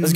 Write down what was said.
Let's